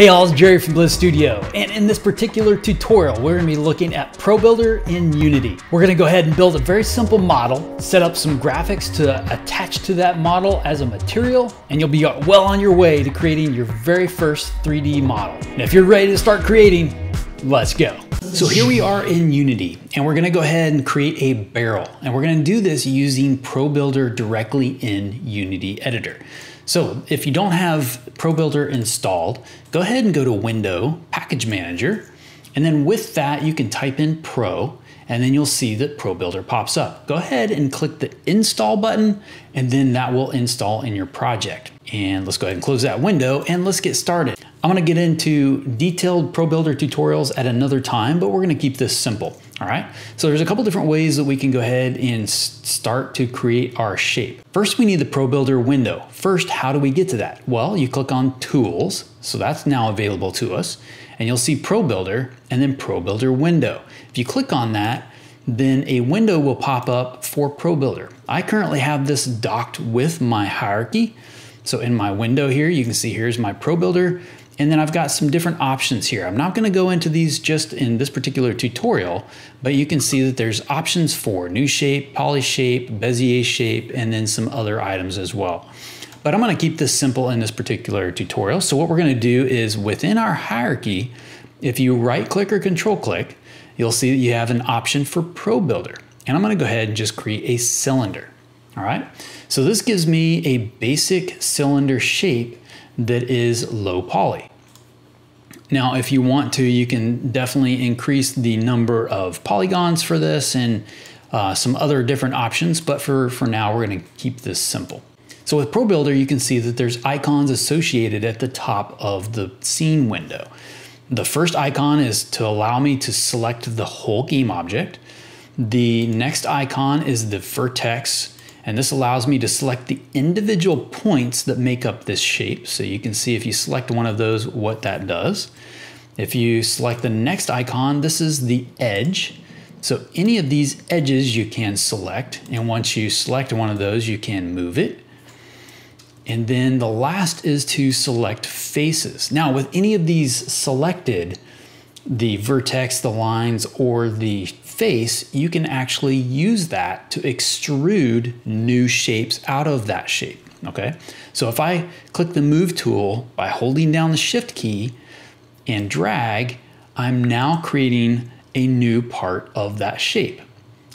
Hey all, it's Jerry from Bliz Studio, and in this particular tutorial, we're going to be looking at ProBuilder in Unity. We're going to go ahead and build a very simple model, set up some graphics to attach to that model as a material, and you'll be well on your way to creating your very first 3D model. And if you're ready to start creating, let's go. So here we are in Unity, and we're going to go ahead and create a barrel, and we're going to do this using ProBuilder directly in Unity Editor. So if you don't have ProBuilder installed, go ahead and go to Window, Package Manager, and then with that you can type in Pro, and then you'll see that ProBuilder pops up. Go ahead and click the Install button, and then that will install in your project. And let's go ahead and close that window, and let's get started. I'm gonna get into detailed ProBuilder tutorials at another time, but we're gonna keep this simple, all right? So there's a couple different ways that we can go ahead and start to create our shape. First, we need the ProBuilder window. First, how do we get to that? Well, you click on Tools, so that's now available to us, and you'll see ProBuilder and then ProBuilder window. If you click on that, then a window will pop up for ProBuilder. I currently have this docked with my hierarchy. So in my window here, you can see here's my ProBuilder, and then I've got some different options here. I'm not gonna go into these just in this particular tutorial, but you can see that there's options for new shape, poly shape, Bezier shape, and then some other items as well. But I'm gonna keep this simple in this particular tutorial. So what we're gonna do is within our hierarchy, if you right click or control click, you'll see that you have an option for ProBuilder. And I'm gonna go ahead and just create a cylinder. All right, so this gives me a basic cylinder shape that is low poly. Now, if you want to, you can definitely increase the number of polygons for this and some other different options, but for now, we're gonna keep this simple. So with ProBuilder, you can see that there's icons associated at the top of the scene window. The first icon is to allow me to select the whole game object. The next icon is the vertex, and this allows me to select the individual points that make up this shape. So you can see if you select one of those, what that does. If you select the next icon, this is the edge. So any of these edges you can select. And once you select one of those, you can move it. And then the last is to select faces. Now with any of these selected, the vertex, the lines, or the face, you can actually use that to extrude new shapes out of that shape, okay? So if I click the Move tool by holding down the Shift key and drag, I'm now creating a new part of that shape.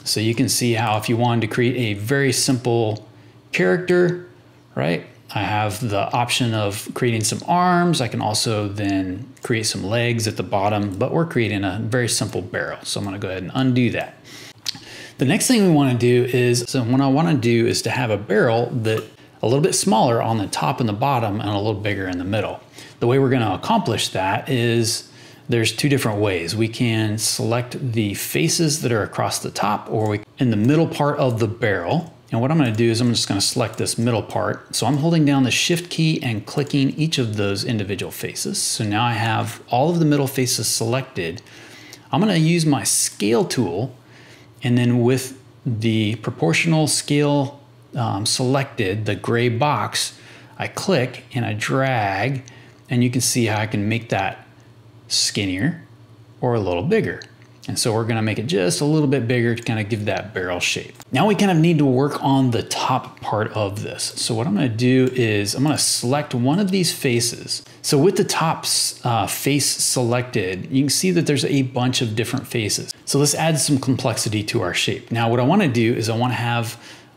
So you can see how if you wanted to create a very simple character, right? I have the option of creating some arms. I can also then create some legs at the bottom, but we're creating a very simple barrel. So I'm gonna go ahead and undo that. The next thing we wanna do is, to have a barrel that a little bit smaller on the top and the bottom and a little bigger in the middle. The way we're gonna accomplish that is there's two different ways. We can select the faces that are across the top or in the middle part of the barrel. And what I'm gonna do is I'm just gonna select this middle part. So I'm holding down the Shift key and clicking each of those individual faces. So now I have all of the middle faces selected. I'm gonna use my Scale tool, and then with the proportional scale selected, the gray box, I click and I drag, and you can see how I can make that skinnier or a little bigger. And so we're gonna make it just a little bit bigger to kind of give that barrel shape. Now we kind of need to work on the top part of this. So what I'm gonna do is I'm gonna select one of these faces. So with the top face selected, you can see that there's a bunch of different faces. So this adds some complexity to our shape. Now what I wanna do is I wanna have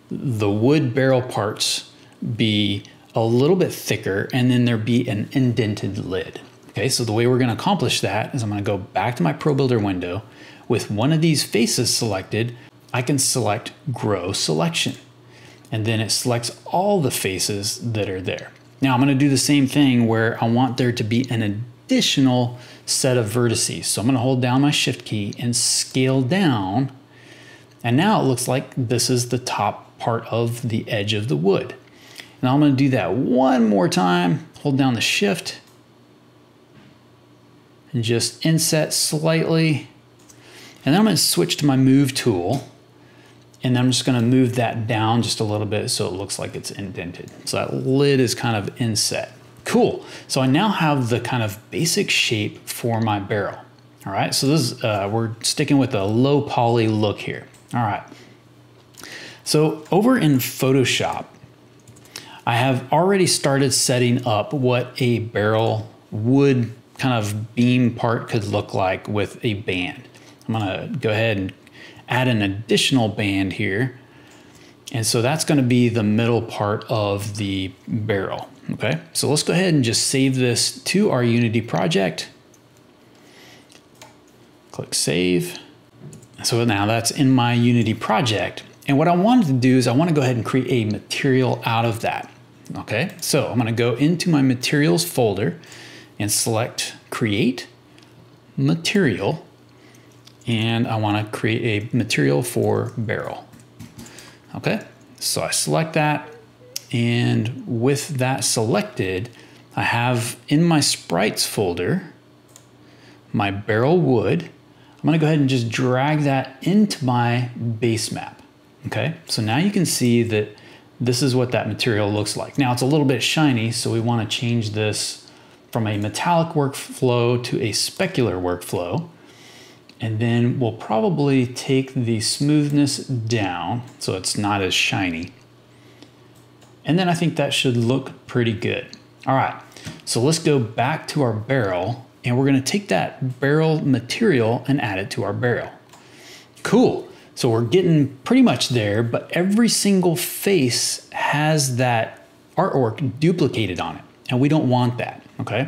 the wood barrel parts be a little bit thicker, and then there be an indented lid. Okay, so the way we're gonna accomplish that is I'm gonna go back to my ProBuilder window. With one of these faces selected, I can select Grow Selection. And then it selects all the faces that are there. Now I'm gonna do the same thing where I want there to be an additional set of vertices. So I'm gonna hold down my Shift key and scale down. And now it looks like this is the top part of the edge of the wood. Now I'm gonna do that one more time, hold down the Shift, and just inset slightly. And then I'm gonna switch to my Move tool, and then I'm just gonna move that down just a little bit so it looks like it's indented. So that lid is kind of inset. Cool, so I now have the kind of basic shape for my barrel. All right, so this is, we're sticking with a low poly look here. All right, so over in Photoshop, I have already started setting up what a barrel wood kind of beam part could look like with a band. I'm gonna go ahead and add an additional band here. And so that's gonna be the middle part of the barrel, okay? So let's go ahead and just save this to our Unity project. Click save. So now that's in my Unity project. And what I wanted to do is I wanna go ahead and create a material out of that, okay? So I'm gonna go into my materials folder and select create material. And I wanna create a material for barrel. Okay, so I select that, and with that selected, I have in my sprites folder, my barrel wood. I'm gonna go ahead and just drag that into my base map, okay? So now you can see that this is what that material looks like. Now it's a little bit shiny, so we wanna change this from a metallic workflow to a specular workflow. And then we'll probably take the smoothness down so it's not as shiny. And then I think that should look pretty good. All right, so let's go back to our barrel, and we're gonna take that barrel material and add it to our barrel. Cool, so we're getting pretty much there, but every single face has that artwork duplicated on it, and we don't want that, okay?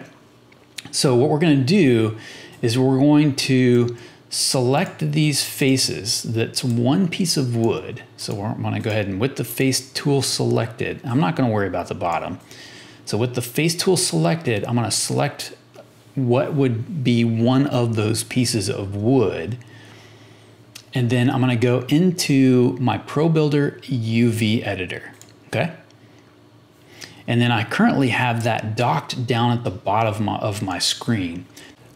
So what we're gonna do is we're going to select these faces. That's one piece of wood. So we're gonna go ahead and with the face tool selected, I'm not gonna worry about the bottom. So with the face tool selected, I'm gonna select what would be one of those pieces of wood. And then I'm gonna go into my ProBuilder UV editor, okay? And then I currently have that docked down at the bottom of my screen.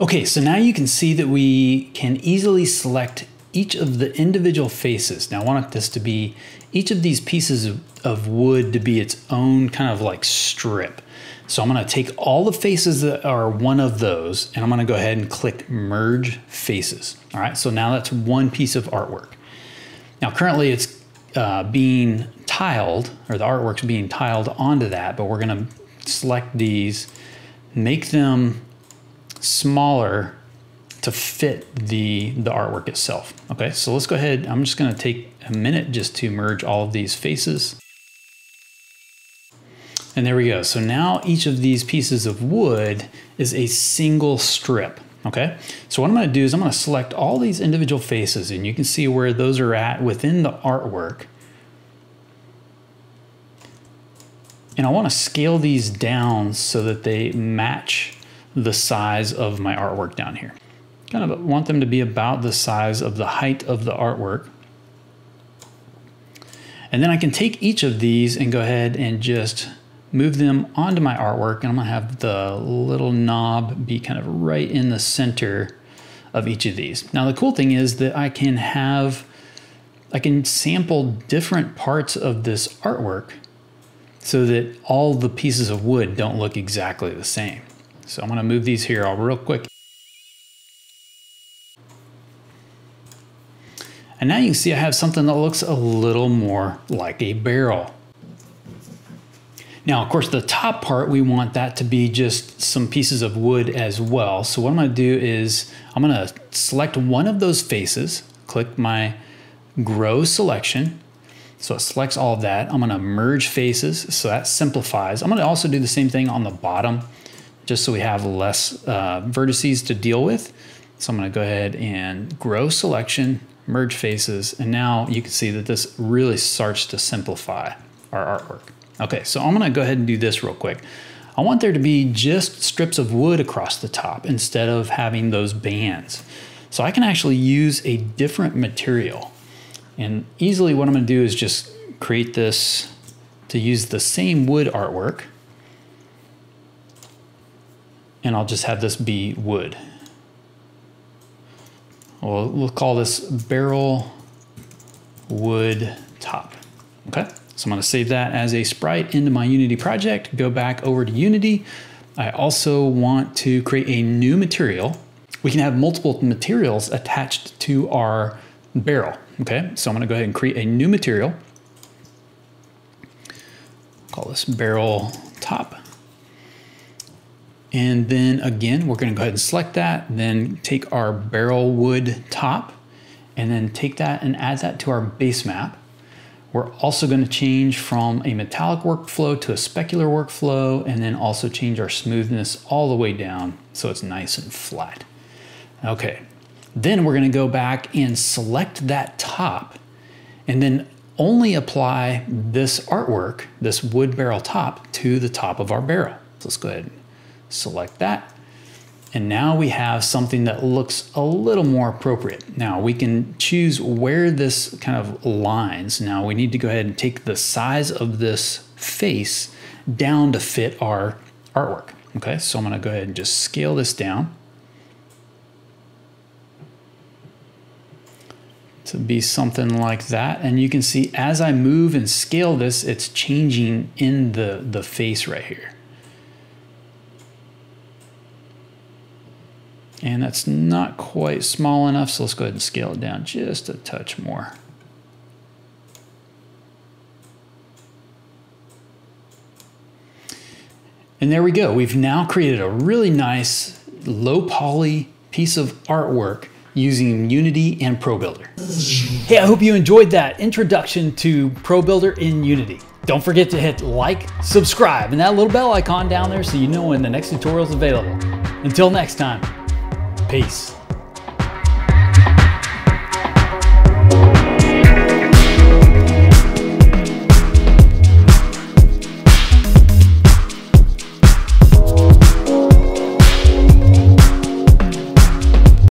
Okay, so now you can see that we can easily select each of the individual faces. Now I want this to be, each of these pieces of wood to be its own kind of like strip. So I'm gonna take all the faces that are one of those, and I'm gonna go ahead and click merge faces. All right, so now that's one piece of artwork. Now currently it's being tiled, or the artwork's being tiled onto that, but we're gonna select these, make them smaller to fit the artwork itself. Okay, so let's go ahead. I'm just gonna take a minute just to merge all of these faces. And there we go. So now each of these pieces of wood is a single strip, okay? So what I'm gonna do is I'm gonna select all these individual faces, and you can see where those are at within the artwork. And I wanna scale these down so that they match the size of my artwork down here. Kind of want them to be about the size of the height of the artwork. And then I can take each of these and go ahead and just move them onto my artwork, and I'm gonna have the little knob be kind of right in the center of each of these. Now the cool thing is that I can sample different parts of this artwork so that all the pieces of wood don't look exactly the same. So I'm gonna move these here all real quick. And now you can see I have something that looks a little more like a barrel. Now, of course, the top part, we want that to be just some pieces of wood as well. So what I'm gonna do is I'm gonna select one of those faces, click my grow selection. So it selects all of that. I'm gonna merge faces, so that simplifies. I'm gonna also do the same thing on the bottom, just so we have less vertices to deal with. So I'm gonna go ahead and grow selection, merge faces, and now you can see that this really starts to simplify our artwork. Okay, so I'm gonna go ahead and do this real quick. I want there to be just strips of wood across the top instead of having those bands. So I can actually use a different material. And easily what I'm gonna do is just create this to use the same wood artwork. And I'll just have this be wood. Well, we'll call this barrel wood top, okay? So I'm gonna save that as a sprite into my Unity project, go back over to Unity, I also want to create a new material. We can have multiple materials attached to our barrel. Okay, so I'm gonna go ahead and create a new material. Call this barrel top. And then again, we're gonna go ahead and select that, then take our barrel wood top, and then take that and add that to our base map. We're also gonna change from a metallic workflow to a specular workflow, and then also change our smoothness all the way down so it's nice and flat. Okay, then we're gonna go back and select that top, and then only apply this artwork, this wood barrel top, to the top of our barrel. So let's go ahead and select that. And now we have something that looks a little more appropriate. Now we can choose where this kind of lines. Now we need to go ahead and take the size of this face down to fit our artwork. Okay, so I'm gonna go ahead and just scale this down to be something like that. And you can see as I move and scale this, it's changing in the face right here. And that's not quite small enough, so let's go ahead and scale it down just a touch more. And there we go. We've now created a really nice low poly piece of artwork using Unity and ProBuilder. Hey, I hope you enjoyed that introduction to ProBuilder in Unity. Don't forget to hit like, subscribe, and that little bell icon down there so you know when the next tutorial is available. Until next time. Peace.